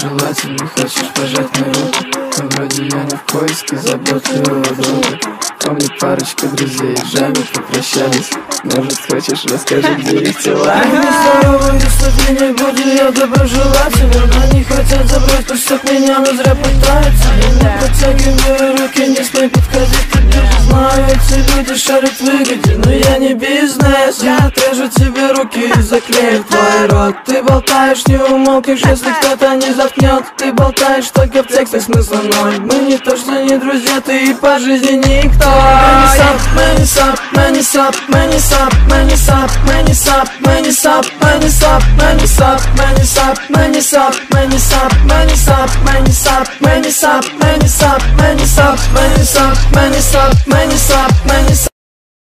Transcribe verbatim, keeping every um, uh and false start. Желательно хочешь пожать мою руку, но вроде я не в поиске заботливого друга. Помню, парочка друзей и Жами попрощались. Может, хочешь, расскажи, где их тела? Они здоровы, без сожаления, буду я доброжелательным. Они хотят забрать, то чтоб меня назря пытаются. Я подтягиваю руки, не смей подходить, ты ближе. Знаю, эти люди шарят в выгоде, но я не бизнес. Я отрежу тебе руки и заклею твой рот. Ты болтаешь, не умолкаешь, если кто-то не заткнет. Ты болтаешь только в текстах, смысла ноль. Мы не то, что не друзья, ты и по жизни никто. Money sup, money sup, money sup, money sup, money sup, money sup, money sup, money sup, money sup, money sup, money sup, money sup, money sup, money sup, money sup, money sup, money sup, money sup, money sup, money sup, money sup.